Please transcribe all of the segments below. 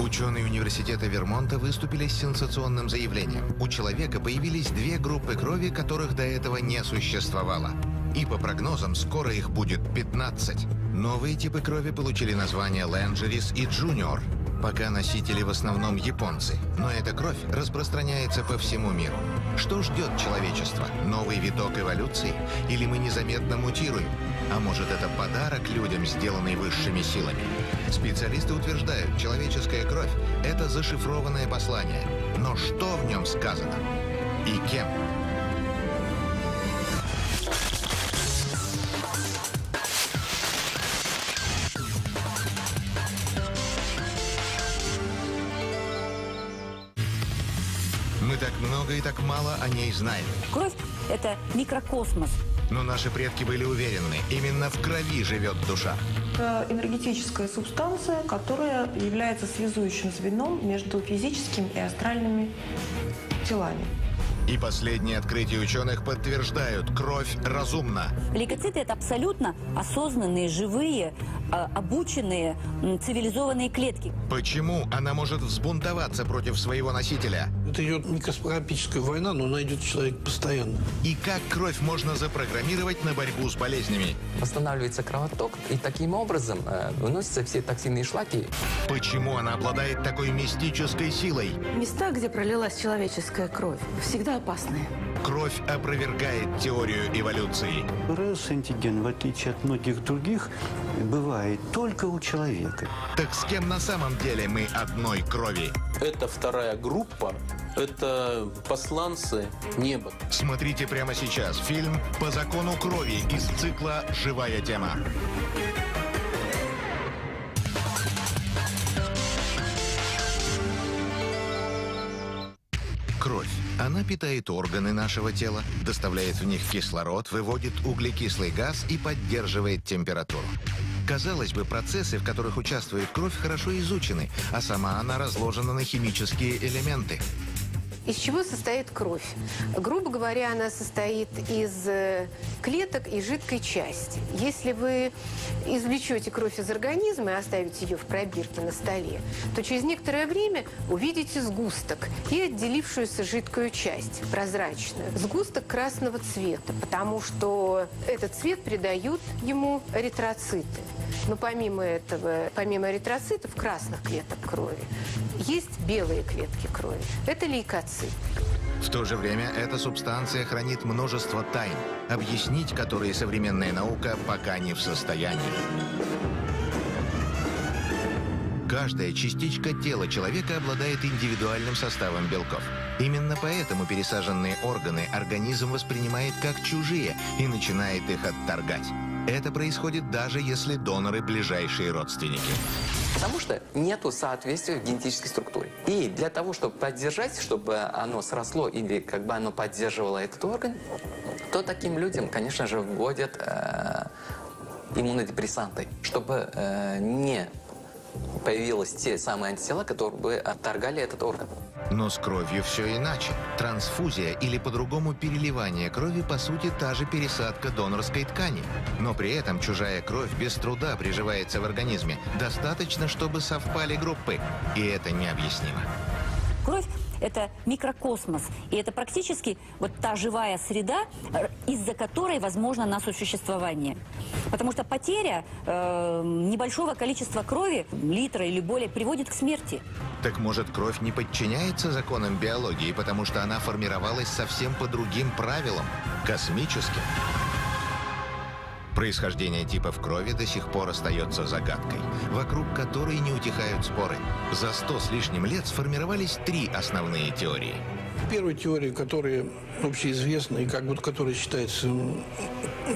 Ученые университета Вермонта выступили с сенсационным заявлением. У человека появились две группы крови, которых до этого не существовало. И по прогнозам, скоро их будет 15. Новые типы крови получили названия Ленджерис и Джуниор. Пока носители в основном японцы. Но эта кровь распространяется по всему миру. Что ждет человечество? Новый виток эволюции? Или мы незаметно мутируем? А может, это подарок людям, сделанный высшими силами? Специалисты утверждают, человеческая кровь – это зашифрованное послание. Но что в нем сказано? И кем? Мы так много и так мало о ней знаем. Кровь – это микрокосмос. Но наши предки были уверены, именно в крови живет душа. Это энергетическая субстанция, которая является связующим звеном между физическим и астральными телами. И последние открытия ученых подтверждают – кровь разумна. Лейкоциты – это абсолютно осознанные, живые, обученные, цивилизованные клетки. Почему она может взбунтоваться против своего носителя? Это идет не космографическая война, но она идет человек постоянно. И как кровь можно запрограммировать на борьбу с болезнями? Останавливается кровоток, и таким образом выносятся все токсины и шлаки. Почему она обладает такой мистической силой? Места, где пролилась человеческая кровь, всегда опасные. Кровь опровергает теорию эволюции. РС-антиген, в отличие от многих других, бывает только у человека. Так с кем на самом деле мы одной крови? Это вторая группа, это посланцы неба. Смотрите прямо сейчас фильм «По закону крови» из цикла «Живая тема». Кровь. Она питает органы нашего тела, доставляет в них кислород, выводит углекислый газ и поддерживает температуру. Казалось бы, процессы, в которых участвует кровь, хорошо изучены, а сама она разложена на химические элементы. Из чего состоит кровь? Грубо говоря, она состоит из клеток и жидкой части. Если вы извлечете кровь из организма и оставите ее в пробирке на столе, то через некоторое время увидите сгусток и отделившуюся жидкую часть, прозрачную. Сгусток красного цвета, потому что этот цвет придают ему эритроциты. Но помимо этого, помимо эритроцитов, красных клеток крови, есть белые клетки крови. Это лейкоциты. В то же время эта субстанция хранит множество тайн, объяснить которые современная наука пока не в состоянии. Каждая частичка тела человека обладает индивидуальным составом белков. Именно поэтому пересаженные органы организм воспринимает как чужие и начинает их отторгать. Это происходит даже если доноры – ближайшие родственники. Потому что нету соответствия в генетической структуре. И для того, чтобы поддержать, чтобы оно сросло или как бы оно поддерживало этот орган, то таким людям, конечно же, вводят иммунодепрессанты, чтобы не появились те самые антитела, которые бы отторгали этот орган. Но с кровью все иначе. Трансфузия или по-другому переливание крови, по сути, та же пересадка донорской ткани. Но при этом чужая кровь без труда приживается в организме. Достаточно, чтобы совпали группы. И это необъяснимо. Кровь – это микрокосмос. И это практически вот та живая среда, из-за которой возможно наше существование. Потому что потеря небольшого количества крови, литра или более, приводит к смерти. Так может, кровь не подчиняется законам биологии, потому что она формировалась совсем по другим правилам – космическим? Происхождение типов крови до сих пор остается загадкой, вокруг которой не утихают споры. За 100 с лишним лет сформировались три основные теории. Первая теория, которая общеизвестна и как будто которая считается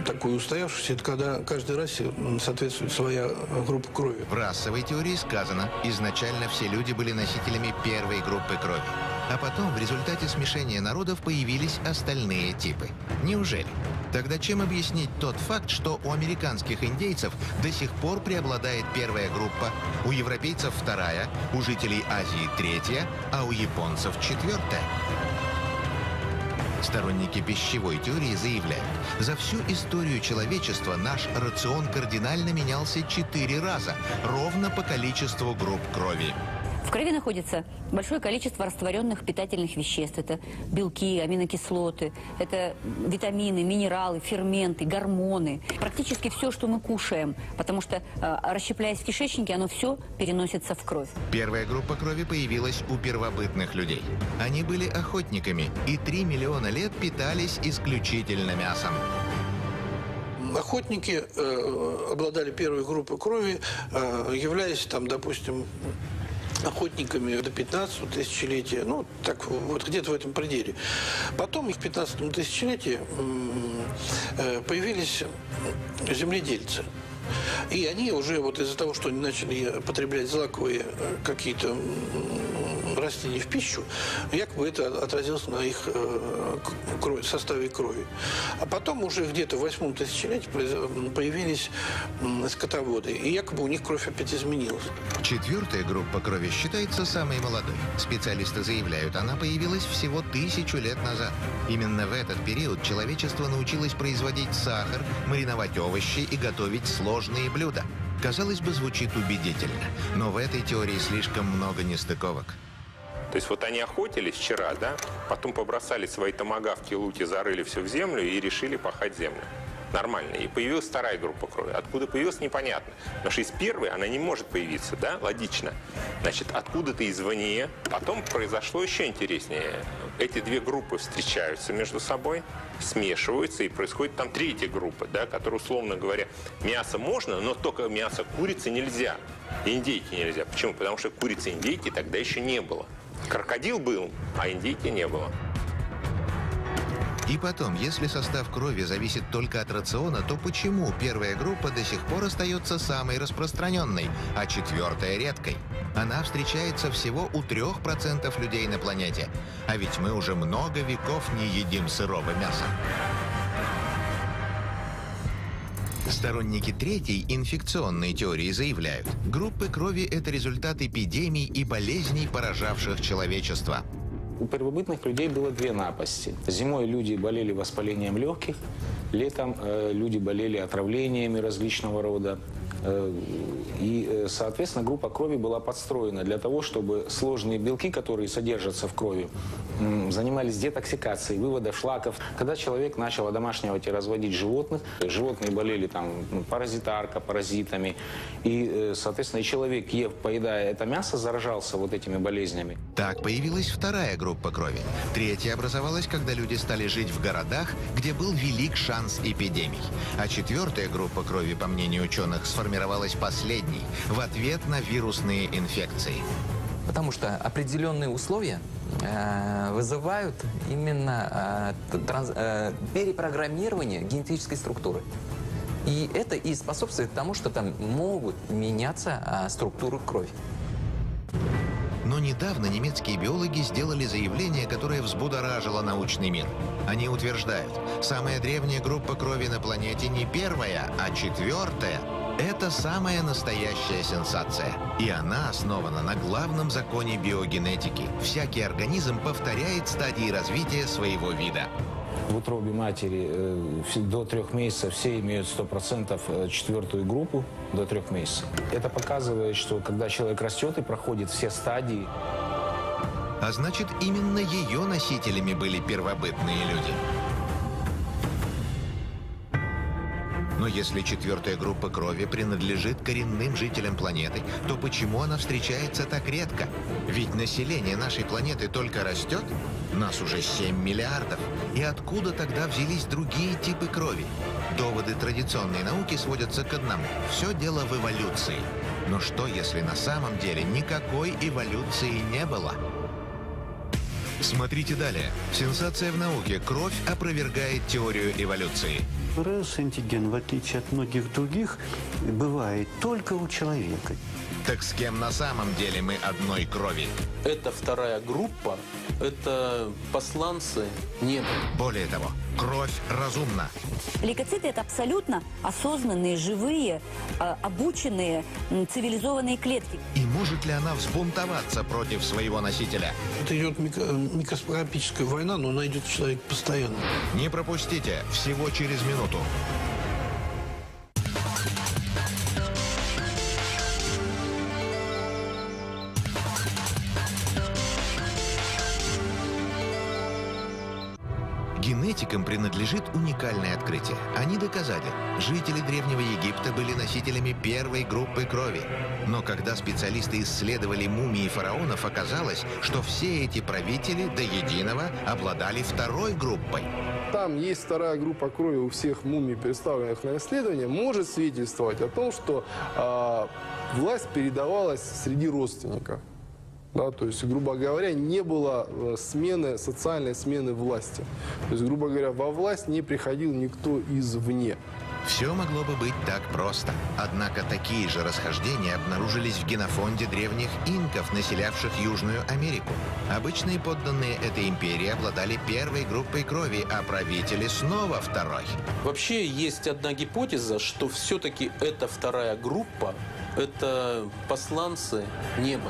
такой устоявшейся, это когда каждой расе соответствует своя группа крови. В расовой теории сказано, изначально все люди были носителями первой группы крови, а потом в результате смешения народов появились остальные типы. Неужели? Тогда чем объяснить тот факт, что у американских индейцев до сих пор преобладает первая группа, у европейцев вторая, у жителей Азии третья, а у японцев четвертая? Сторонники пищевой теории заявляют, за всю историю человечества наш рацион кардинально менялся 4 раза, ровно по количеству групп крови. В В крови находится большое количество растворенных питательных веществ. Это белки, аминокислоты, это витамины, минералы, ферменты, гормоны. Практически все, что мы кушаем, потому что, расщепляясь в кишечнике, оно все переносится в кровь. Первая группа крови появилась у первобытных людей. Они были охотниками и 3 миллиона лет питались исключительно мясом. Охотники обладали первой группой крови, являясь, там, допустим, охотниками до 15 тысячелетия, ну, так вот где-то в этом пределе. Потом в 15 тысячелетии появились земледельцы. И они уже вот из-за того, что они начали потреблять злаковые какие-то растения в пищу, якобы это отразилось на их крови, составе крови. А потом уже где-то в 8 тысячелетии появились скотоводы, и якобы у них кровь опять изменилась. Четвертая группа крови считается самой молодой. Специалисты заявляют, она появилась всего 1000 лет назад. Именно в этот период человечество научилось производить сахар, мариновать овощи и готовить сложные блюда. Казалось бы, звучит убедительно, но в этой теории слишком много нестыковок. То есть вот они охотились вчера, да, потом побросали свои томагавки, луки, зарыли все в землю и решили пахать землю. Нормально. И появилась вторая группа крови. Откуда появилась, непонятно. Потому что из первой она не может появиться, да, логично. Значит, откуда-то извне. Потом произошло еще интереснее. Эти две группы встречаются между собой, смешиваются, и происходит там третья группа, да, которая, условно говоря, мясо можно, но только мясо курицы нельзя, индейки нельзя. Почему? Потому что курицы индейки тогда еще не было. Крокодил был, а индейки не было. И потом, если состав крови зависит только от рациона, то почему первая группа до сих пор остается самой распространенной, а четвертая – редкой? Она встречается всего у 3% людей на планете. А ведь мы уже много веков не едим сырого мяса. Сторонники третьей инфекционной теории заявляют, группы крови – это результат эпидемий и болезней, поражавших человечество. У первобытных людей было две напасти. Зимой люди болели воспалением легких, летом люди болели отравлениями различного рода. И, соответственно, группа крови была подстроена для того, чтобы сложные белки, которые содержатся в крови, занимались детоксикацией, выводом шлаков. Когда человек начал одомашнивать и разводить животных, животные болели там паразитами. И, соответственно, и человек, поедая это мясо, заражался вот этими болезнями. Так появилась вторая группа крови. Третья образовалась, когда люди стали жить в городах, где был велик шанс эпидемий. А четвертая группа крови, по мнению ученых, сформировалась последней в ответ на вирусные инфекции. Потому что определенные условия вызывают именно перепрограммирование генетической структуры. И это и способствует тому, что там могут меняться структуры крови. Но недавно немецкие биологи сделали заявление, которое взбудоражило научный мир. Они утверждают, самая древняя группа крови на планете не первая, а четвертая. Это самая настоящая сенсация. И она основана на главном законе биогенетики. Всякий организм повторяет стадии развития своего вида. В утробе матери до 3 месяцев все имеют 100% четвертую группу до 3 месяцев. Это показывает, что когда человек растет и проходит все стадии. А значит, именно ее носителями были первобытные люди. Но если четвертая группа крови принадлежит коренным жителям планеты, то почему она встречается так редко? Ведь население нашей планеты только растет, нас уже 7 миллиардов. И откуда тогда взялись другие типы крови? Доводы традиционной науки сводятся к одному. Все дело в эволюции. Но что, если на самом деле никакой эволюции не было? Смотрите далее. Сенсация в науке. Кровь опровергает теорию эволюции. РС-антиген, в отличие от многих других, бывает только у человека. Так с кем на самом деле мы одной крови? Это вторая группа. Это посланцы неба. Более того, кровь разумна. Лейкоциты – это абсолютно осознанные, живые, обученные, цивилизованные клетки. И может ли она взбунтоваться против своего носителя? Это идет микроскопическая война, но она идет человек постоянно. Не пропустите, всего через минуту. Генетикам принадлежит уникальное открытие. Они доказали, жители Древнего Египта были носителями первой группы крови. Но когда специалисты исследовали мумии фараонов, оказалось, что все эти правители до единого обладали второй группой. Там есть вторая группа крови у всех мумий, представленных на исследование, может свидетельствовать о том, что власть передавалась среди родственников. Да, то есть, грубо говоря, не было смены, социальной смены власти. То есть, грубо говоря, во власть не приходил никто извне. Все могло бы быть так просто. Однако такие же расхождения обнаружились в генофонде древних инков, населявших Южную Америку. Обычные подданные этой империи обладали первой группой крови, а правители снова второй. Вообще есть одна гипотеза, что все-таки эта вторая группа – это посланцы неба.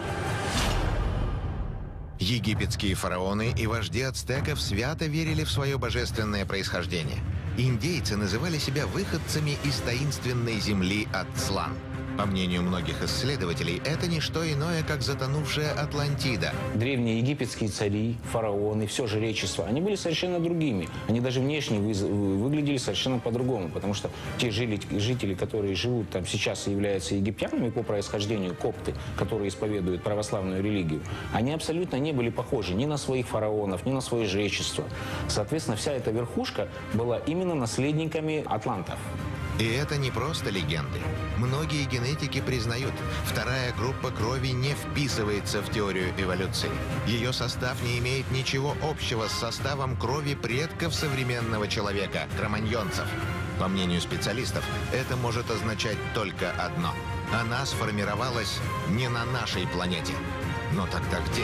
Египетские фараоны и вожди ацтеков свято верили в свое божественное происхождение. Индейцы называли себя выходцами из таинственной земли Ацтлан. По мнению многих исследователей, это не что иное, как затонувшая Атлантида. Древние египетские цари, фараоны, все жречество, они были совершенно другими. Они даже внешне выглядели совершенно по-другому, потому что те жители, которые живут там сейчас и являются египтянами по происхождению, копты, которые исповедуют православную религию, они абсолютно не были похожи ни на своих фараонов, ни на свое жречество. Соответственно, вся эта верхушка была именно наследниками атлантов. И это не просто легенды. Многие генетики признают, вторая группа крови не вписывается в теорию эволюции. Ее состав не имеет ничего общего с составом крови предков современного человека, кроманьонцев. По мнению специалистов, это может означать только одно. Она сформировалась не на нашей планете. Но тогда где?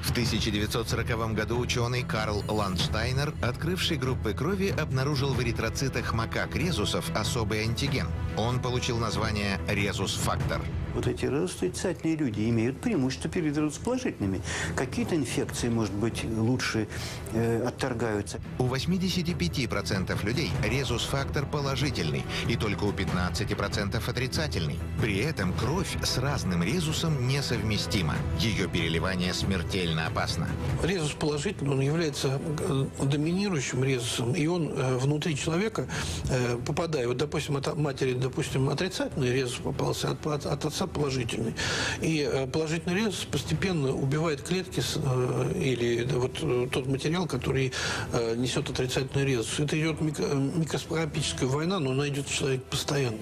В 1940 году ученый Карл Ландштайнер, открывший группы крови, обнаружил в эритроцитах макак резусов особый антиген. Он получил название резус-фактор. Вот эти резус-отрицательные люди имеют преимущество перед резус-положительными. Какие-то инфекции, может быть, лучше отторгаются. У 85% людей резус-фактор положительный, и только у 15% отрицательный. При этом кровь с разным резусом несовместима. Ее переливание смертельно опасно. Резус положительный, он является доминирующим резусом, и он внутри человека попадает. Вот, допустим, от матери, допустим, отрицательный резус попался, от отца положительный. И положительный резус постепенно убивает клетки или вот тот материал, который несет отрицательный резус. Это идет микроскопическая война, но она идет в человеке постоянно.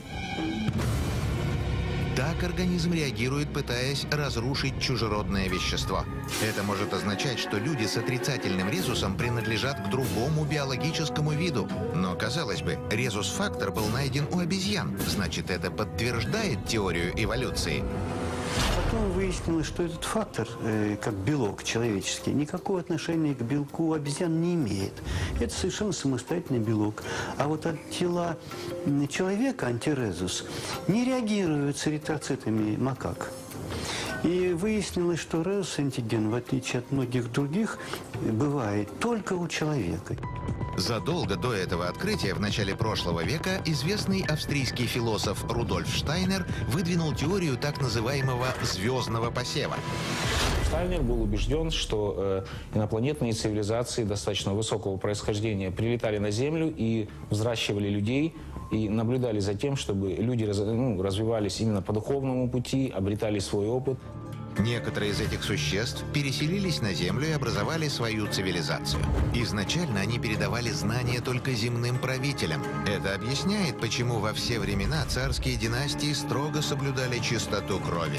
Так организм реагирует, пытаясь разрушить чужеродное вещество. Это может означать, что люди с отрицательным резусом принадлежат к другому биологическому виду. Но, казалось бы, резус-фактор был найден у обезьян. Значит, это подтверждает теорию эволюции. Потом выяснилось, что этот фактор, как белок человеческий, никакого отношения к белку обезьян не имеет. Это совершенно самостоятельный белок. А вот от тела человека антирезус не реагирует с эритроцитами макак. И выяснилось, что резус-антиген, в отличие от многих других, бывает только у человека. Задолго до этого открытия, в начале прошлого века, известный австрийский философ Рудольф Штайнер выдвинул теорию так называемого «звездного посева». Штайнер был убежден, что инопланетные цивилизации достаточно высокого происхождения прилетали на Землю и взращивали людей, и наблюдали за тем, чтобы люди развивались именно по духовному пути, обретали свой опыт. Некоторые из этих существ переселились на Землю и образовали свою цивилизацию. Изначально они передавали знания только земным правителям. Это объясняет, почему во все времена царские династии строго соблюдали чистоту крови.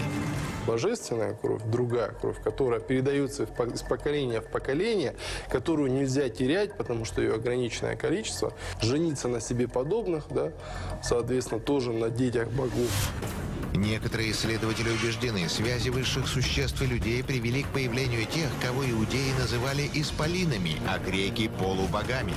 Божественная кровь, другая кровь, которая передается из поколения в поколение, которую нельзя терять, потому что ее ограниченное количество. Жениться на себе подобных, да, соответственно, тоже на детях богов. Некоторые исследователи убеждены, связи высших существ и людей привели к появлению тех, кого иудеи называли исполинами, а греки – полубогами.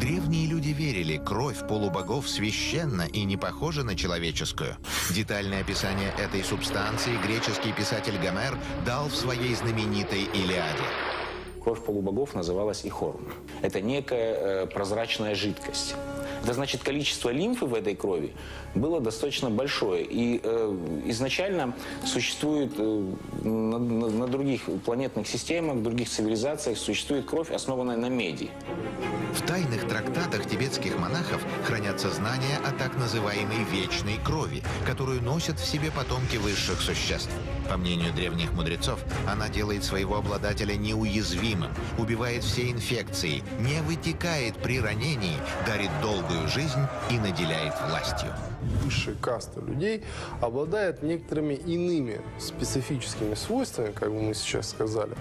Древние люди верили, кровь полубогов священна и не похожа на человеческую. Детальное описание этой субстанции греческий писатель Гомер дал в своей знаменитой «Илиаде». Кровь полубогов называлась ихорн. Это некая прозрачная жидкость. Да, значит, количество лимфы в этой крови было достаточно большое. И изначально существует на других планетных системах, в других цивилизациях существует кровь, основанная на меди. В тайных трактатах тибетских монахов хранятся знания о так называемой вечной крови, которую носят в себе потомки высших существ. По мнению древних мудрецов, она делает своего обладателя неуязвимым, убивает все инфекции, не вытекает при ранении, дарит долгую жизнь и наделяет властью. Высшая каста людей обладает некоторыми иными специфическими свойствами, как бы мы сейчас сказали,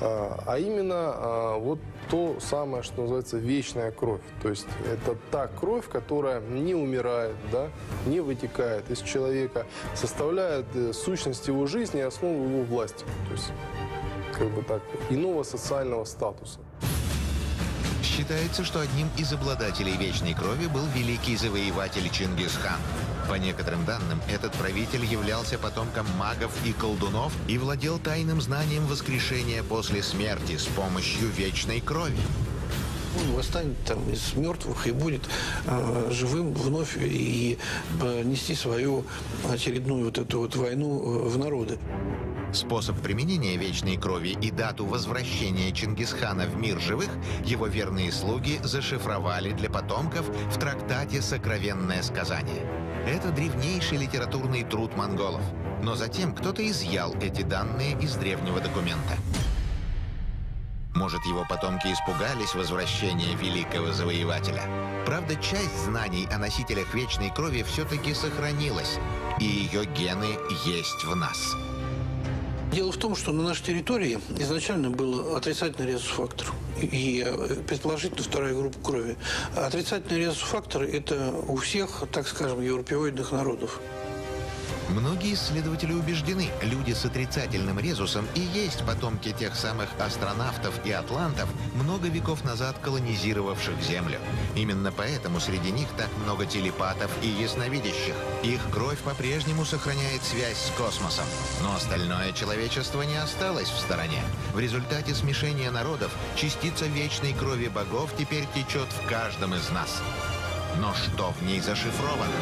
а именно вот то самое, что называется вечная кровь. То есть это та кровь, которая не умирает, да, не вытекает из человека, составляет сущность его жизни и основу его власти. То есть как бы так, иного социального статуса. Считается, что одним из обладателей вечной крови был великий завоеватель Чингисхан. По некоторым данным, этот правитель являлся потомком магов и колдунов и владел тайным знанием воскрешения после смерти с помощью вечной крови. Он восстанет там из мертвых и будет живым вновь и нести свою очередную вот эту вот войну в народы. Способ применения вечной крови и дату возвращения Чингисхана в мир живых его верные слуги зашифровали для потомков в трактате «Сокровенное сказание». Это древнейший литературный труд монголов. Но затем кто-то изъял эти данные из древнего документа. Может, его потомки испугались возвращения великого завоевателя. Правда, часть знаний о носителях вечной крови все-таки сохранилась, и ее гены есть в нас. Дело в том, что на нашей территории изначально был отрицательный резус-фактор и, предположительно, вторая группа крови. Отрицательный резус-фактор – это у всех, так скажем, европеоидных народов. Многие исследователи убеждены, люди с отрицательным резусом и есть потомки тех самых астронавтов и атлантов, много веков назад колонизировавших Землю. Именно поэтому среди них так много телепатов и ясновидящих. Их кровь по-прежнему сохраняет связь с космосом. Но остальное человечество не осталось в стороне. В результате смешения народов частица вечной крови богов теперь течет в каждом из нас. Но что в ней зашифровано?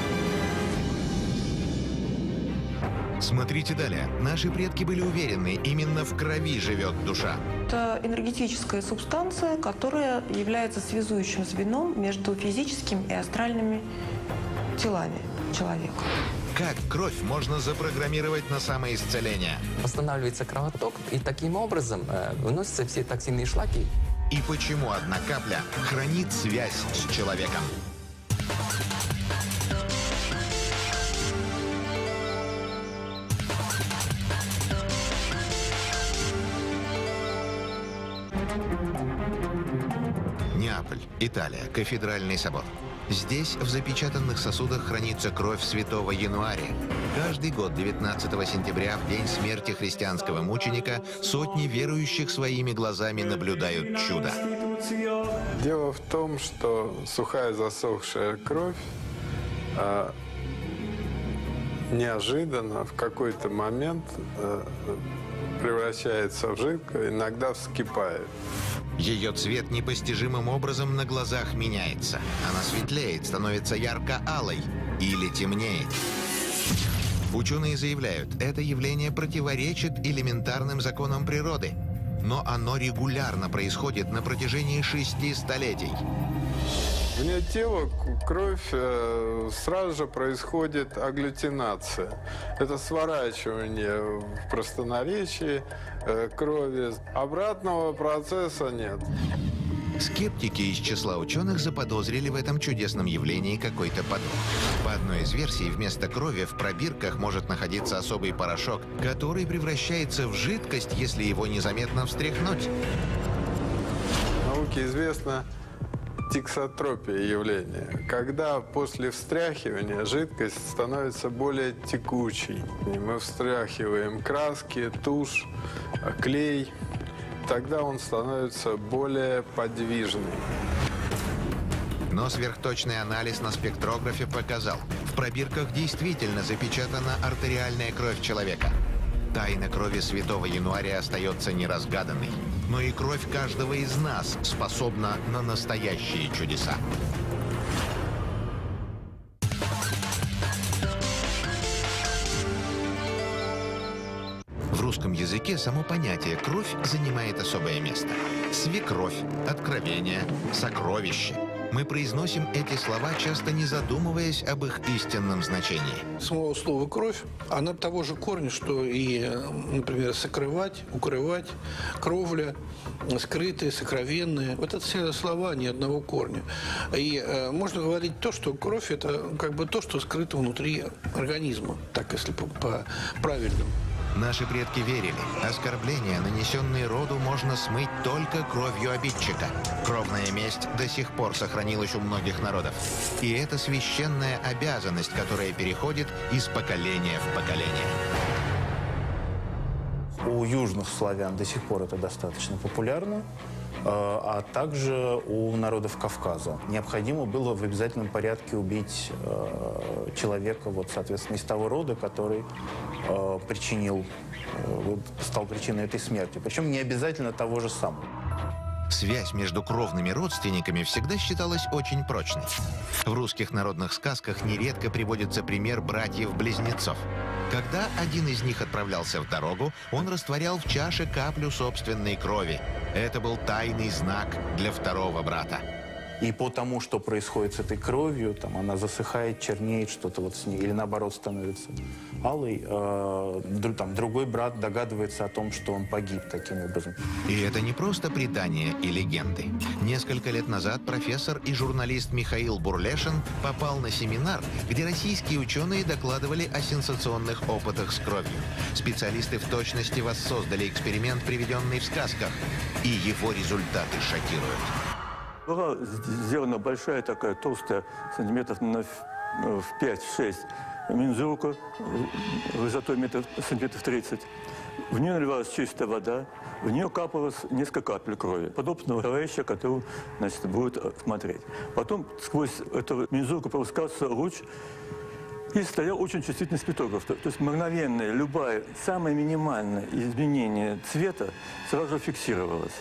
Смотрите далее. Наши предки были уверены, именно в крови живет душа. Это энергетическая субстанция, которая является связующим звеном между физическим и астральными телами человека. Как кровь можно запрограммировать на самоисцеление? Восстанавливается кровоток, и таким образом выносятся все токсины и шлаки. И почему одна капля хранит связь с человеком? Италия, кафедральный собор. Здесь в запечатанных сосудах хранится кровь святого Януария. Каждый год 19 сентября, в день смерти христианского мученика, сотни верующих своими глазами наблюдают чудо. Дело в том, что сухая засохшая кровь неожиданно в какой-то момент превращается в жидкое, иногда вскипает. Ее цвет непостижимым образом на глазах меняется. Она светлеет, становится ярко-алой или темнеет. Ученые заявляют, это явление противоречит элементарным законам природы. Но оно регулярно происходит на протяжении 6 столетий. Вне тела кровь сразу же происходит агглютинация. Это сворачивание в простонаречии крови. Обратного процесса нет. Скептики из числа ученых заподозрили в этом чудесном явлении какой-то подвох. По одной из версий, вместо крови в пробирках может находиться особый порошок, который превращается в жидкость, если его незаметно встряхнуть. В науке известно тиксотропия явления, когда после встряхивания жидкость становится более текучей. И мы встряхиваем краски, тушь, клей, тогда он становится более подвижным. Но сверхточный анализ на спектрографе показал, в пробирках действительно запечатана артериальная кровь человека. Тайна крови святого Януария остается неразгаданной. Но и кровь каждого из нас способна на настоящие чудеса. русском языке само понятие «кровь» занимает особое место. Свекровь, откровение, сокровище. Мы произносим эти слова, часто не задумываясь об их истинном значении. Само слово «кровь», оно того же корня, что и, например, «сокрывать», «укрывать», «кровля», «скрытые», «сокровенные». Вот это все слова ни одного корня. И можно говорить то, что кровь – это как бы то, что скрыто внутри организма, так если по-правильному. Наши предки верили, оскорбления, нанесенные роду, можно смыть только кровью обидчика. Кровная месть до сих пор сохранилась у многих народов. И это священная обязанность, которая переходит из поколения в поколение. У южных славян до сих пор это достаточно популярно, а также у народов Кавказа. Необходимо было в обязательном порядке убить человека, вот, соответственно, из того рода, который стал причиной этой смерти. Причем не обязательно того же самого. Связь между кровными родственниками всегда считалась очень прочной. В русских народных сказках нередко приводится пример братьев-близнецов. Когда один из них отправлялся в дорогу, он растворял в чаше каплю собственной крови. Это был тайный знак для второго брата. И по тому, что происходит с этой кровью, там она засыхает, чернеет что-то вот с ней, или наоборот становится алой, там другой брат догадывается о том, что он погиб таким образом. И это не просто предания и легенды. Несколько лет назад профессор и журналист Михаил Бурлешин попал на семинар, где российские ученые докладывали о сенсационных опытах с кровью. Специалисты в точности воссоздали эксперимент, приведенный в сказках, и его результаты шокируют. Была сделана большая такая толстая, сантиметров в 5-6, мензурка высотой сантиметров 30. В нее наливалась чистая вода, в нее капалось несколько капель крови, подобного товарища, который, значит, будет смотреть. Потом сквозь эту мензурку пропускался луч, и стоял очень чувствительный спектограф. То есть мгновенное, любое, самое минимальное изменение цвета сразу же фиксировалось.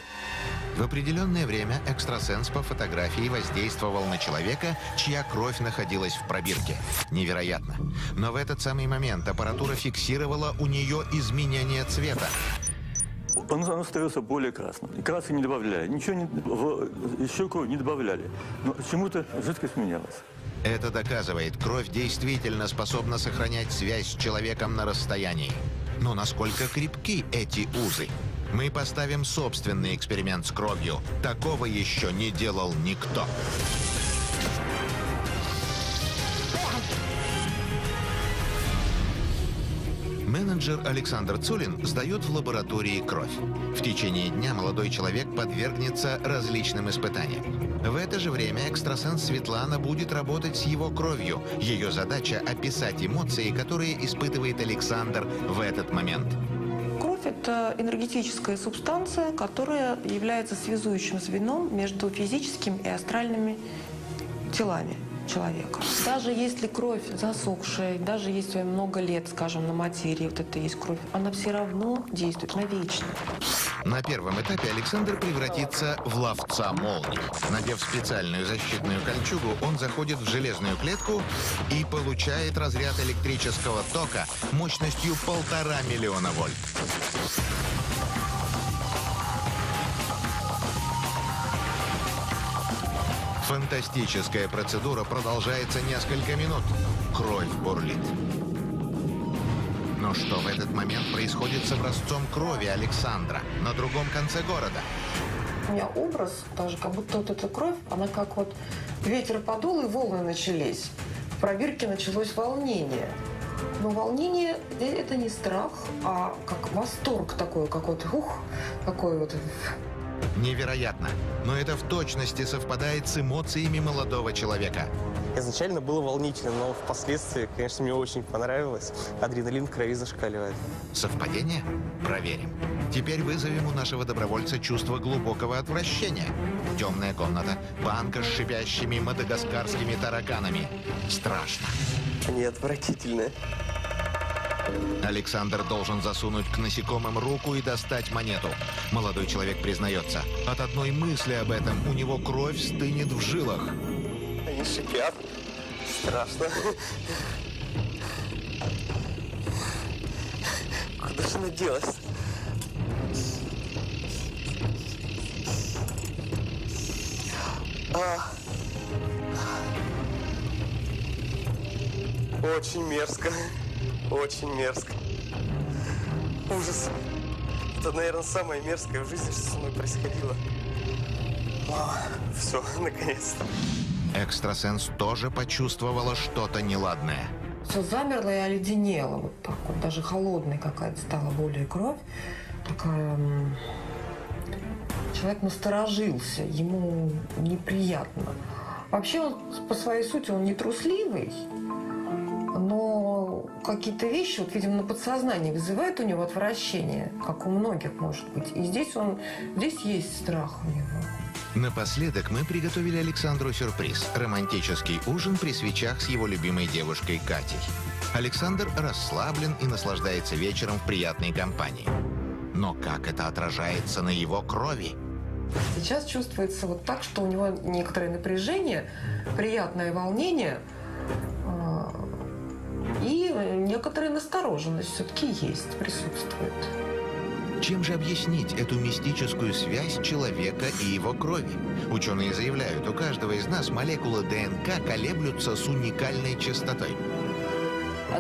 В определенное время экстрасенс по фотографии воздействовал на человека, чья кровь находилась в пробирке. Невероятно. Но в этот самый момент аппаратура фиксировала у нее изменение цвета. Он становился более красным. И краски не добавляли, ничего не, еще кровь не добавляли. Но почему-то жидкость менялась. Это доказывает, кровь действительно способна сохранять связь с человеком на расстоянии. Но насколько крепки эти узы? Мы поставим собственный эксперимент с кровью. Такого еще не делал никто. Менеджер Александр Цулин сдает в лаборатории кровь. В течение дня молодой человек подвергнется различным испытаниям. В это же время экстрасенс Светлана будет работать с его кровью. Ее задача – описать эмоции, которые испытывает Александр в этот момент. Кровь – это энергетическая субстанция, которая является связующим звеном между физическим и астральными телами человека. Даже если кровь засохшая, даже если много лет, скажем, на материи, вот это есть кровь, она все равно действует навечно. На первом этапе Александр превратится в ловца молний. Надев специальную защитную кольчугу, он заходит в железную клетку и получает разряд электрического тока мощностью 1,5 миллиона вольт. Фантастическая процедура продолжается несколько минут. Кровь бурлит. Но что в этот момент происходит с образцом крови Александра на другом конце города? У меня образ, даже как будто вот эта кровь, она как вот ветер подул, и волны начались. В пробирке началось волнение. Но волнение – это не страх, а как восторг такой, какой-то, ух, такой вот... Невероятно, но это в точности совпадает с эмоциями молодого человека. Изначально было волнительно, но впоследствии, конечно, мне очень понравилось. Адреналин в крови зашкаливает. Совпадение? Проверим. Теперь вызовем у нашего добровольца чувство глубокого отвращения. Темная комната, банка с шипящими мадагаскарскими тараканами. Страшно. Они отвратительные. Александр должен засунуть к насекомым руку и достать монету. Молодой человек признается, от одной мысли об этом у него кровь стынет в жилах. Они шипят. Страшно. Куда совершенно делось. Очень мерзко. Очень мерзко. Ужас. Это, наверное, самое мерзкое в жизни, что со мной происходило. Все, наконец-то. Экстрасенс тоже почувствовала что-то неладное. Все замерло и оледенело. Вот так вот. Даже холодной какая-то стала более кровь. Такая... Человек насторожился. Ему неприятно. Вообще, он, по своей сути, он не трусливый. Но какие-то вещи, вот, видимо, на подсознании вызывают у него отвращение, как у многих, может быть. И здесь он, здесь есть страх у него. Напоследок мы приготовили Александру сюрприз – романтический ужин при свечах с его любимой девушкой Катей. Александр расслаблен и наслаждается вечером в приятной компании. Но как это отражается на его крови? Сейчас чувствуется вот так, что у него некоторое напряжение, приятное волнение – и некоторая настороженность все-таки есть, присутствует. Чем же объяснить эту мистическую связь человека и его крови? Ученые заявляют, у каждого из нас молекулы ДНК колеблются с уникальной частотой.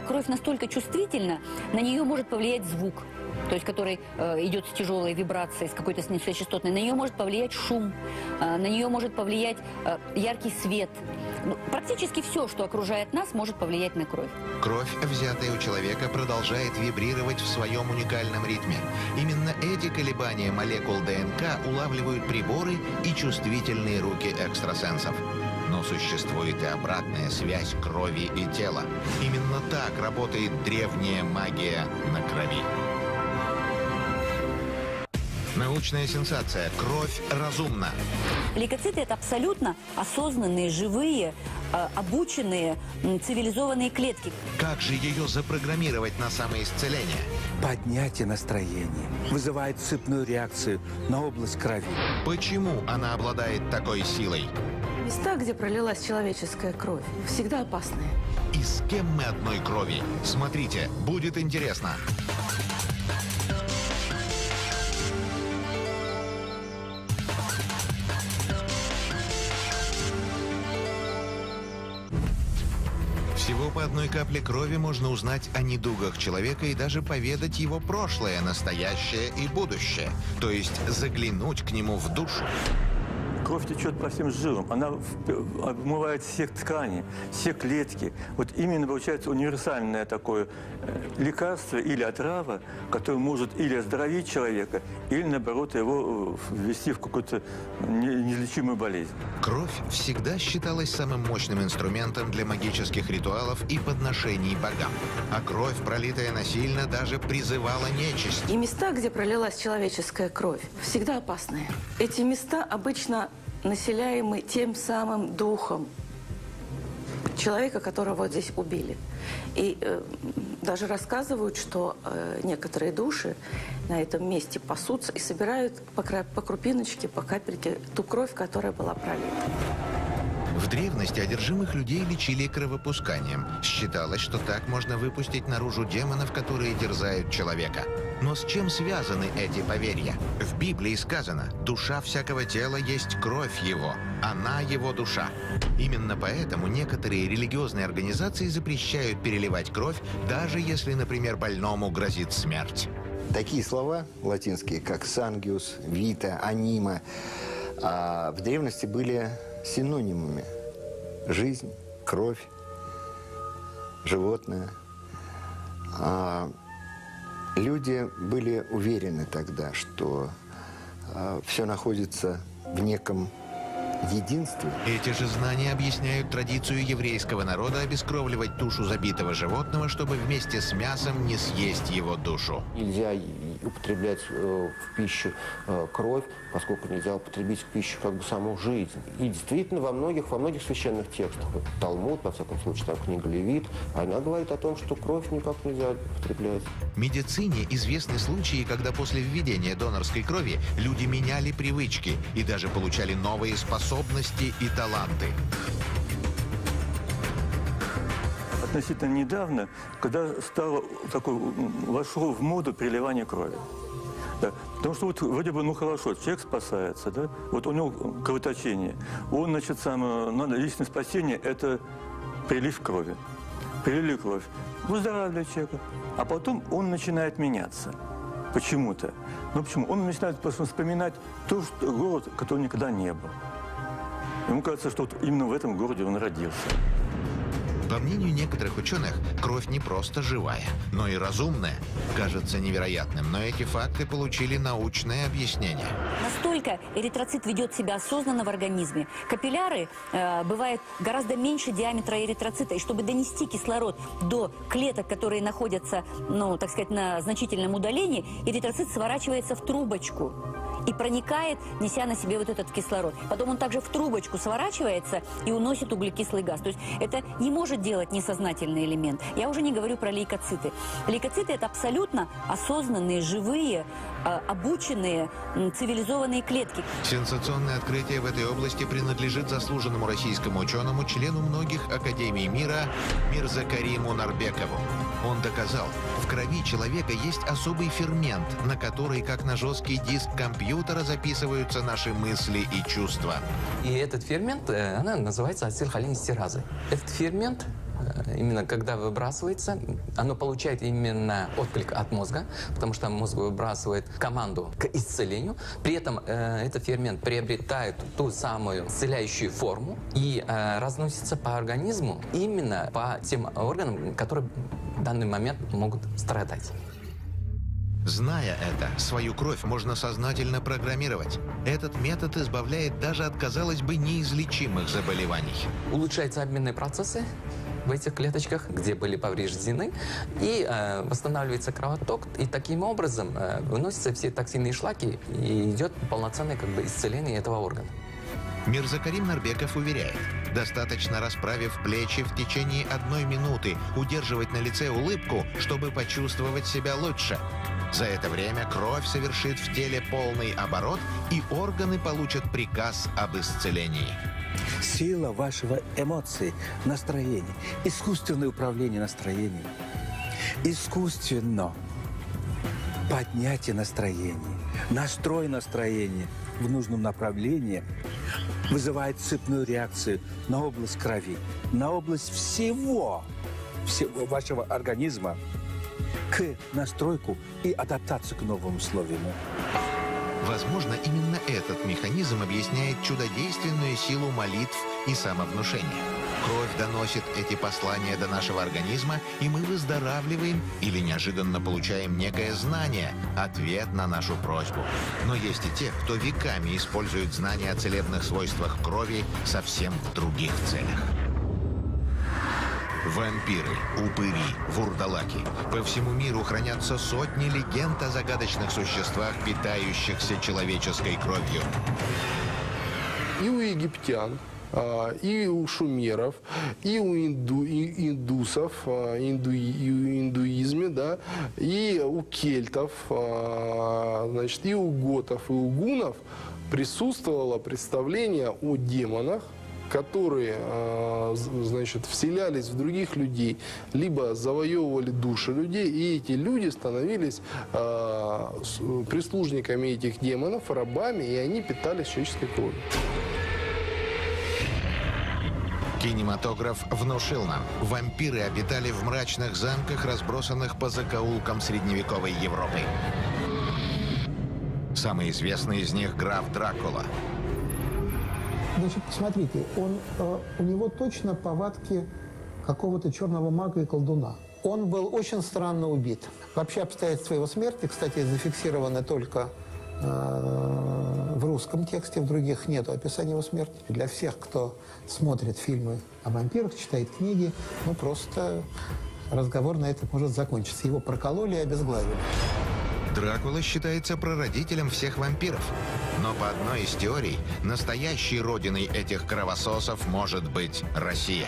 Кровь настолько чувствительна, на нее может повлиять звук, то есть который идет с тяжелой вибрацией, с какой-то низкочастотной. На нее может повлиять шум, на нее может повлиять яркий свет. Практически все, что окружает нас, может повлиять на кровь. Кровь, взятая у человека, продолжает вибрировать в своем уникальном ритме. Именно эти колебания молекул ДНК улавливают приборы и чувствительные руки экстрасенсов. Но существует и обратная связь крови и тела. Именно так работает древняя магия на крови. Научная сенсация. Кровь разумна. Лейкоциты – это абсолютно осознанные, живые, обученные, цивилизованные клетки. Как же ее запрограммировать на самоисцеление? Поднятие настроения вызывает цепную реакцию на область крови. Почему она обладает такой силой? Места, где пролилась человеческая кровь, всегда опасные. И с кем мы одной крови? Смотрите, будет интересно. Всего по одной капле крови можно узнать о недугах человека и даже поведать его прошлое, настоящее и будущее. То есть заглянуть к нему в душу. Кровь течет по всем жилам, она обмывает все ткани, все клетки. Вот именно получается универсальное такое лекарство или отрава, которое может или оздоровить человека, или, наоборот, его ввести в какую-то неизлечимую болезнь. Кровь всегда считалась самым мощным инструментом для магических ритуалов и подношений богам. А кровь, пролитая насильно, даже призывала нечисть. И места, где пролилась человеческая кровь, всегда опасные. Эти места обычно населяемы тем самым духом человека, которого вот здесь убили. И даже рассказывают, что некоторые души на этом месте пасутся и собирают по крупиночке, по капельке ту кровь, которая была пролита. В древности одержимых людей лечили кровопусканием. Считалось, что так можно выпустить наружу демонов, которые терзают человека. Но с чем связаны эти поверья? В Библии сказано, душа всякого тела есть кровь его, она его душа. Именно поэтому некоторые религиозные организации запрещают переливать кровь, даже если, например, больному грозит смерть. Такие слова латинские, как «сангиус», «вита», «анима», в древности были... синонимами. Жизнь, кровь, животное. Люди были уверены тогда, что все находится в неком единстве. Эти же знания объясняют традицию еврейского народа обескровливать тушу забитого животного, чтобы вместе с мясом не съесть его душу. Нельзя употреблять в пищу кровь, поскольку нельзя употребить в пищу как бы саму жизнь. И действительно во многих священных текстах, вот Талмуд, во всяком случае, там книга Левит, она говорит о том, что кровь никак нельзя употреблять. В медицине известны случаи, когда после введения донорской крови люди меняли привычки и даже получали новые способности и таланты. относительно недавно, когда стало такое, вошло в моду переливание крови. Да. Потому что вот вроде бы, ну хорошо, человек спасается, да, вот у него кровоточение, он, значит, сам, личное спасение – это прилив крови, прилили кровь, выздоравливает человек, а потом он начинает меняться почему-то. Ну почему? Он начинает просто вспоминать то, что, город, который никогда не был. Ему кажется, что вот именно в этом городе он родился. По мнению некоторых ученых, кровь не просто живая, но и разумная. Кажется невероятным, но эти факты получили научное объяснение. Настолько эритроцит ведет себя осознанно в организме. Капилляры бывают гораздо меньше диаметра эритроцита. И чтобы донести кислород до клеток, которые находятся, ну, так сказать, на значительном удалении, эритроцит сворачивается в трубочку и проникает, неся на себе вот этот кислород. Потом он также в трубочку сворачивается и уносит углекислый газ. То есть это не может делать несознательный элемент. Я уже не говорю про лейкоциты. Лейкоциты – это абсолютно осознанные, живые, обученные, цивилизованные клетки. Сенсационное открытие в этой области принадлежит заслуженному российскому ученому, члену многих академий мира Мирзакариму Норбекову. Он доказал, в крови человека есть особый фермент, на который, как на жесткий диск компьютера, записываются наши мысли и чувства. И этот фермент, она называется ацетилхолинэстеразой. Этот фермент, именно когда выбрасывается, оно получает именно отклик от мозга, потому что мозг выбрасывает команду к исцелению. При этом этот фермент приобретает ту самую исцеляющую форму и разносится по организму именно по тем органам, которые в данный момент могут страдать. Зная это, свою кровь можно сознательно программировать. Этот метод избавляет даже от, казалось бы, неизлечимых заболеваний. Улучшаются обменные процессы в этих клеточках, где были повреждены, и восстанавливается кровоток, и таким образом выносятся все токсины и шлаки, и идет полноценное как бы исцеление этого органа. Мирзакарим Норбеков уверяет, достаточно расправив плечи в течение 1 минуты, удерживать на лице улыбку, чтобы почувствовать себя лучше. За это время кровь совершит в теле полный оборот, и органы получат приказ об исцелении. Сила вашего эмоций, настроения, искусственное управление настроением, искусственно поднятие настроения, настрой настроения в нужном направлении вызывает цепную реакцию на область крови, на область всего вашего организма к настройку и адаптацию к новым условиям. Возможно, именно этот механизм объясняет чудодейственную силу молитв и самовнушения. Кровь доносит эти послания до нашего организма, и мы выздоравливаем или неожиданно получаем некое знание, ответ на нашу просьбу. Но есть и те, кто веками использует знания о целебных свойствах крови совсем в других целях. Вампиры, упыри, вурдалаки. По всему миру хранятся сотни легенд о загадочных существах, питающихся человеческой кровью. И у египтян, и у шумеров, и у индусов, да, и у кельтов, значит, и у готов, и у гуннов присутствовало представление о демонах, которые, значит, вселялись в других людей, либо завоевывали души людей, и эти люди становились прислужниками этих демонов, рабами, и они питались человеческой кровью. Кинематограф внушил нам, вампиры обитали в мрачных замках, разбросанных по закоулкам средневековой Европы. Самый известный из них – граф Дракула. Значит, смотрите, у него точно повадки какого-то черного мага и колдуна. Он был очень странно убит. Вообще обстоятельства его смерти, кстати, зафиксированы только в русском тексте, в других нет описания его смерти. Для всех, кто смотрит фильмы о вампирах, читает книги, ну просто разговор на этом может закончиться. Его прокололи и обезглавили. Дракула считается прародителем всех вампиров. Но по одной из теорий, настоящей родиной этих кровососов может быть Россия.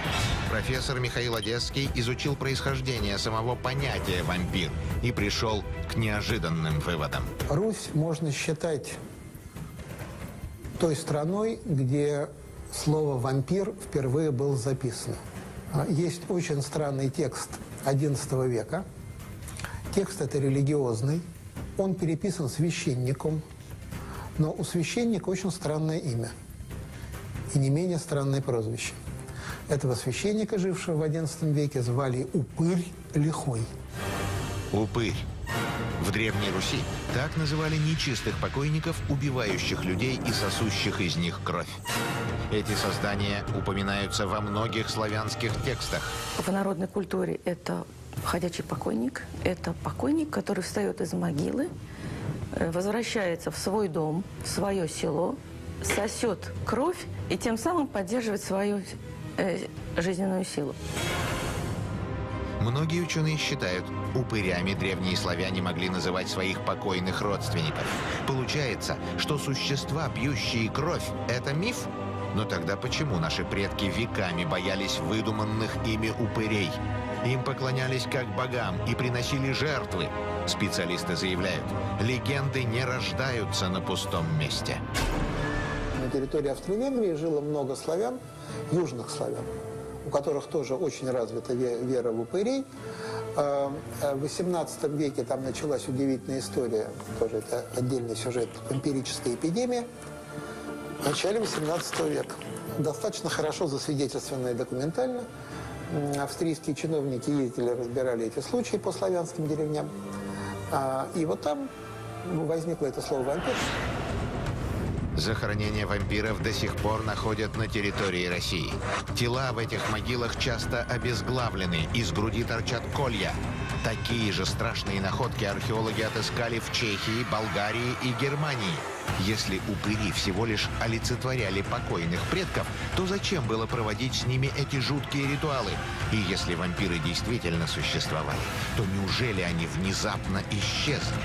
Профессор Михаил Одесский изучил происхождение самого понятия «вампир» и пришел к неожиданным выводам. Русь можно считать той страной, где слово «вампир» впервые было записано. Есть очень странный текст XI века. Текст это религиозный. Он переписан священником. Но у священника очень странное имя. И не менее странное прозвище. Этого священника, жившего в XI веке, звали Упырь Лихой. Упырь. В Древней Руси так называли нечистых покойников, убивающих людей и сосущих из них кровь. Эти создания упоминаются во многих славянских текстах. В народной культуре это ходячий покойник. Это покойник, который встает из могилы, возвращается в свой дом, в свое село, сосет кровь и тем самым поддерживает свою жизненную силу. Многие ученые считают, упырями древние славяне могли называть своих покойных родственников. Получается, что существа, пьющие кровь, это миф? Но тогда почему наши предки веками боялись выдуманных ими упырей? Им поклонялись как богам и приносили жертвы. Специалисты заявляют, легенды не рождаются на пустом месте. На территории Австро-Венгрии жило много славян, южных славян, у которых тоже очень развита вера в упырей. В XVIII веке там началась удивительная история, тоже это отдельный сюжет, эмпирическая эпидемия. В начале XVIII века, достаточно хорошо засвидетельствованная документально, австрийские чиновники ездили, разбирали эти случаи по славянским деревням. И вот там возникло это слово «вампир». Захоронения вампиров до сих пор находят на территории России. Тела в этих могилах часто обезглавлены, из груди торчат колья. Такие же страшные находки археологи отыскали в Чехии, Болгарии и Германии. Если упыри всего лишь олицетворяли покойных предков, то зачем было проводить с ними эти жуткие ритуалы? И если вампиры действительно существовали, то неужели они внезапно исчезли?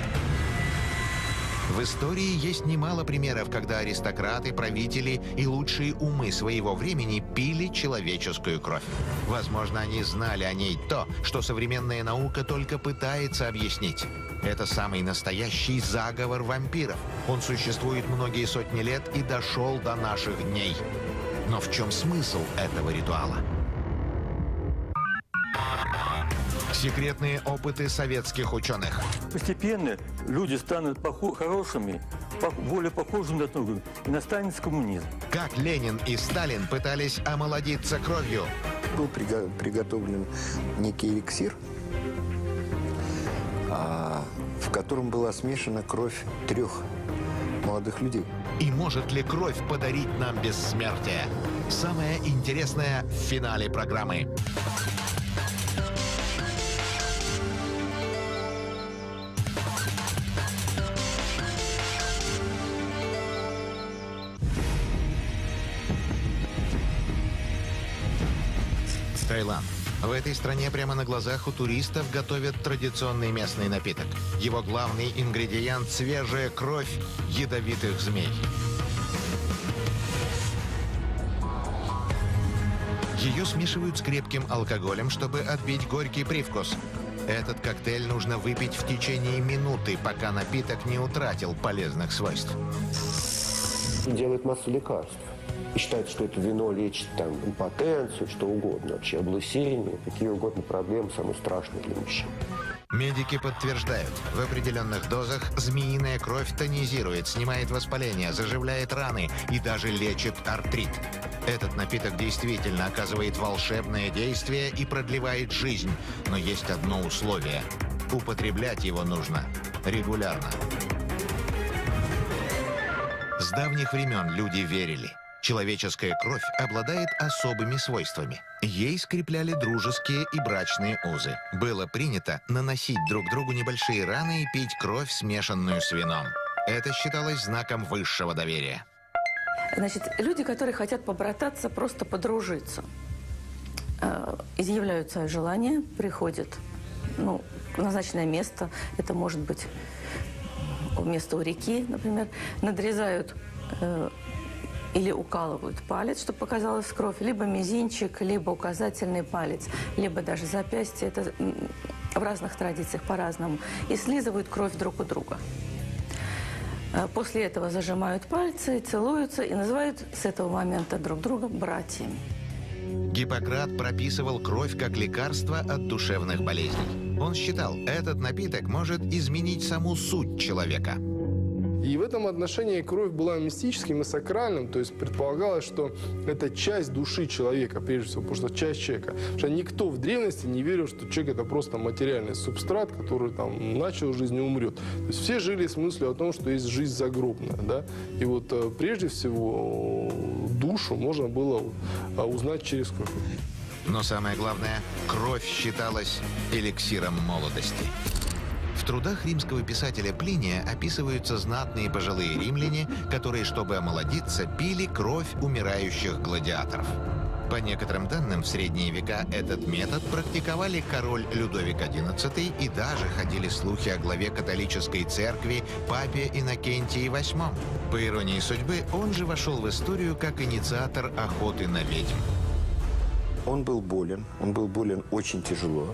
В истории есть немало примеров, когда аристократы, правители и лучшие умы своего времени пили человеческую кровь. Возможно, они знали о ней то, что современная наука только пытается объяснить. Это самый настоящий заговор вампиров. Он существует многие сотни лет и дошел до наших дней. Но в чем смысл этого ритуала? Секретные опыты советских ученых. Постепенно люди станут хорошими, более похожими на друг друга, и настанет коммунизм. Как Ленин и Сталин пытались омолодиться кровью. Был приготовлен некий эликсир, в котором была смешана кровь трех молодых людей. И может ли кровь подарить нам бессмертие? Самое интересное в финале программы. Таиланд. В этой стране прямо на глазах у туристов готовят традиционный местный напиток. Его главный ингредиент – свежая кровь ядовитых змей. Ее смешивают с крепким алкоголем, чтобы отбить горький привкус. Этот коктейль нужно выпить в течение минуты, пока напиток не утратил полезных свойств. Делают массу лекарств. И считают, что это вино лечит там импотенцию, что угодно, вообще облысение, какие угодно проблемы, самые страшные для мужчин. Медики подтверждают, в определенных дозах змеиная кровь тонизирует, снимает воспаление, заживляет раны и даже лечит артрит. Этот напиток действительно оказывает волшебное действие и продлевает жизнь. Но есть одно условие – употреблять его нужно регулярно. С давних времен люди верили. Человеческая кровь обладает особыми свойствами. Ей скрепляли дружеские и брачные узы. Было принято наносить друг другу небольшие раны и пить кровь, смешанную с вином. Это считалось знаком высшего доверия. Значит, люди, которые хотят побрататься, просто подружиться, изъявляют свое желание, приходят в назначенное место. Это может быть место у реки, например. Надрезают... или укалывают палец, чтобы показалась кровь, либо мизинчик, либо указательный палец, либо даже запястье. Это в разных традициях по-разному. И слизывают кровь друг у друга. После этого зажимают пальцы, целуются и называют с этого момента друг друга братьями. Гиппократ прописывал кровь как лекарство от душевных болезней. Он считал, этот напиток может изменить саму суть человека. И в этом отношении кровь была мистическим и сакральным, то есть предполагалось, что это часть души человека, прежде всего, потому что часть человека. Потому что никто в древности не верил, что человек – это просто материальный субстрат, который там начал жизнь и умрет. То есть все жили с мыслью о том, что есть жизнь загробная, да? И вот прежде всего душу можно было узнать через кровь. Но самое главное, кровь считалась эликсиром молодости. В трудах римского писателя Плиния описываются знатные пожилые римляне, которые, чтобы омолодиться, пили кровь умирающих гладиаторов. По некоторым данным, в средние века этот метод практиковали король Людовик XI и даже ходили слухи о главе католической церкви Папе Иннокентии VIII. По иронии судьбы, он же вошел в историю как инициатор охоты на ведьм. Он был болен очень тяжело.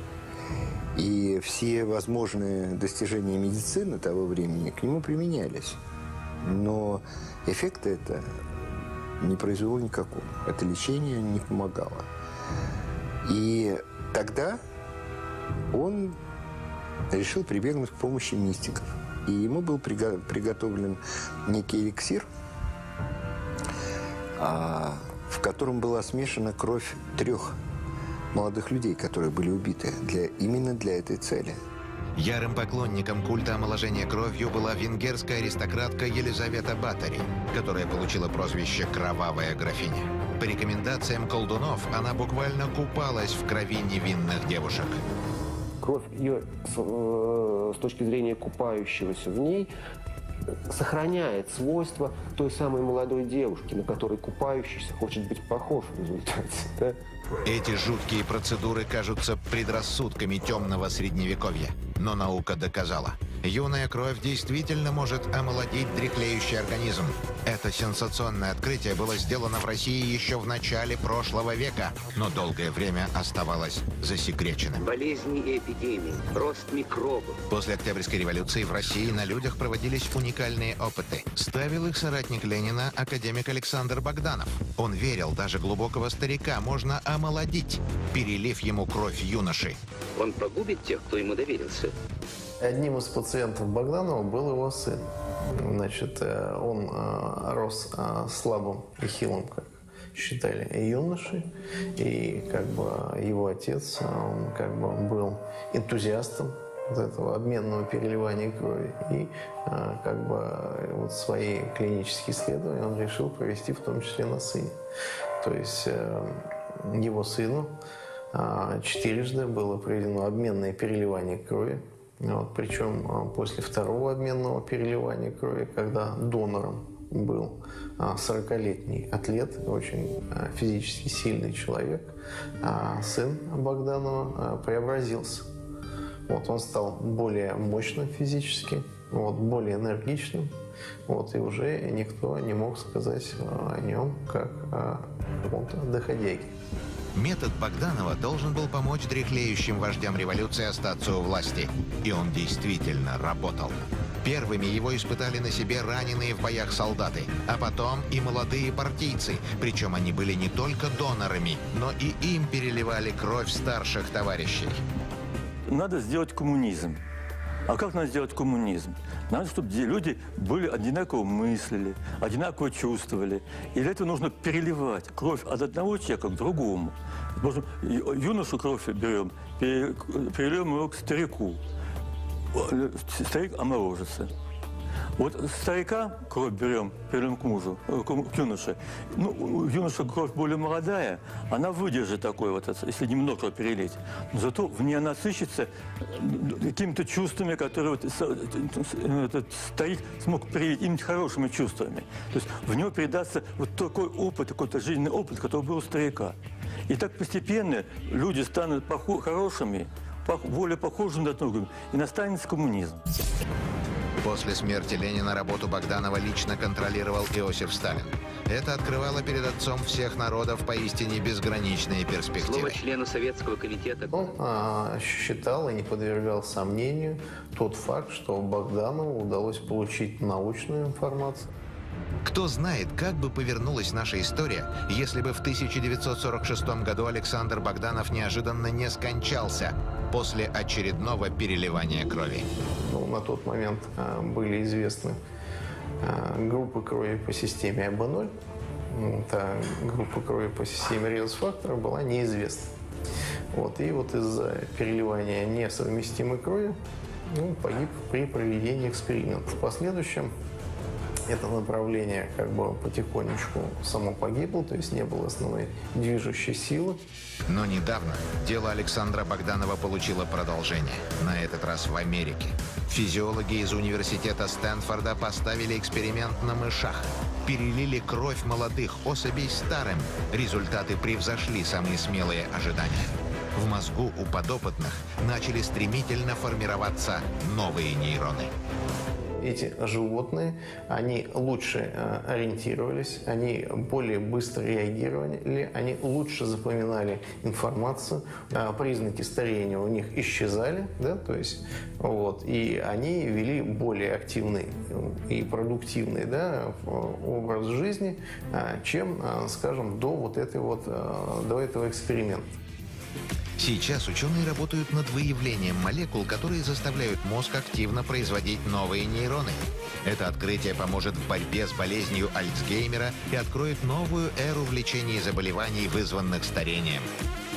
И все возможные достижения медицины того времени к нему применялись. Но эффекта это не произвело никакого. Это лечение не помогало. И тогда он решил прибегнуть к помощи мистиков. И ему был приготовлен некий эликсир, в котором была смешана кровь трех молодых людей, которые были убиты именно для этой цели. Ярым поклонником культа омоложения кровью была венгерская аристократка Елизавета Батори, которая получила прозвище «Кровавая графиня». По рекомендациям колдунов она буквально купалась в крови невинных девушек. Кровь ее, с точки зрения купающегося в ней, сохраняет свойства той самой молодой девушки, на которой купающийся хочет быть похож в результате. Да? Эти жуткие процедуры кажутся предрассудками темного средневековья. Но наука доказала, юная кровь действительно может омолодить дряхлеющий организм. Это сенсационное открытие было сделано в России еще в начале прошлого века, но долгое время оставалось засекреченным. Болезни и эпидемии, рост микробов. После Октябрьской революции в России на людях проводились уникальные опыты. Ставил их соратник Ленина, академик Александр Богданов. Он верил, даже глубокого старика можно омолодить, перелив ему кровь юноши. Он погубит тех, кто ему доверился. Одним из пациентов Богданова был его сын. Значит, он рос слабым и хилым, как считали юноши. И как бы его отец, он как бы был энтузиастом вот этого обменного переливания крови. И как бы вот свои клинические исследования он решил провести в том числе на сыне. То есть его сыну четырежды было проведено обменное переливание крови. Вот, причем после второго обменного переливания крови, когда донором был 40-летний атлет, очень физически сильный человек, сын Богданова преобразился. Вот, он стал более мощным физически, вот, более энергичным, вот, и уже никто не мог сказать о нем как о каком-то доходяге. Метод Богданова должен был помочь дряхлеющим вождям революции остаться у власти. И он действительно работал. Первыми его испытали на себе раненые в боях солдаты, а потом и молодые партийцы. Причем они были не только донорами, но и им переливали кровь старших товарищей. Надо сделать коммунизм. А как надо сделать коммунизм? Надо, чтобы люди были одинаково мыслили, одинаково чувствовали. И для этого нужно переливать кровь от одного человека к другому. Можно юношу кровь берем, перельем его к старику. Старик омоложится. Вот старика кровь берем, перельем к мужу, к юноше. Ну, юноша кровь более молодая, она выдержит такое вот, если немного перелить. Но зато в ней она насытится какими-то чувствами, которые вот этот старик смог привить, именно хорошими чувствами. То есть в него передастся вот такой опыт, какой-то жизненный опыт, который был у старика. И так постепенно люди станут хорошими, более похожими друг на друга, и настанет коммунизм. После смерти Ленина работу Богданова лично контролировал Иосиф Сталин. Это открывало перед отцом всех народов поистине безграничные перспективы. Слово члену Советского комитета. Он считал и не подвергал сомнению тот факт, что Богданову удалось получить научную информацию. Кто знает, как бы повернулась наша история, если бы в 1946 году Александр Богданов неожиданно не скончался после очередного переливания крови. Ну, на тот момент были известны группы крови по системе АБ0. Эта группа крови по системе резус-фактора была неизвестна. Вот, и вот из-за переливания несовместимой крови погиб при проведении эксперимента. В последующем это направление как бы потихонечку само погибло, то есть не было основной движущей силы. Но недавно дело Александра Богданова получило продолжение, на этот раз в Америке. Физиологи из университета Стэнфорда поставили эксперимент на мышах. Перелили кровь молодых особей старым. Результаты превзошли самые смелые ожидания. В мозгу у подопытных начали стремительно формироваться новые нейроны. Эти животные, они лучше ориентировались, они более быстро реагировали, они лучше запоминали информацию, признаки старения у них исчезали, да, то есть, вот, и они вели более активный и продуктивный, да, образ жизни, чем, скажем, до этого эксперимента. Сейчас ученые работают над выявлением молекул, которые заставляют мозг активно производить новые нейроны. Это открытие поможет в борьбе с болезнью Альцгеймера и откроет новую эру в лечении заболеваний, вызванных старением.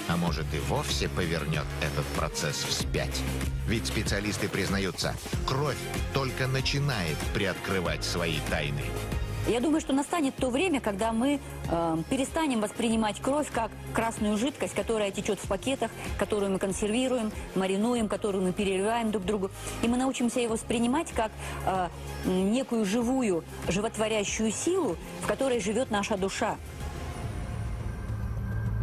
А может, и вовсе повернет этот процесс вспять. Ведь специалисты признаются, кровь только начинает приоткрывать свои тайны. Я думаю, что настанет то время, когда мы перестанем воспринимать кровь как красную жидкость, которая течет в пакетах, которую мы консервируем, маринуем, которую мы переливаем друг к другу. И мы научимся его воспринимать как некую живую, животворящую силу, в которой живет наша душа.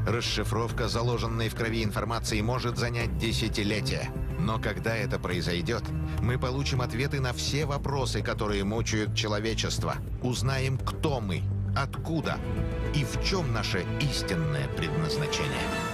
Расшифровка заложенной в крови информации может занять десятилетия. Но когда это произойдет, мы получим ответы на все вопросы, которые мучают человечество. Узнаем, кто мы, откуда и в чем наше истинное предназначение.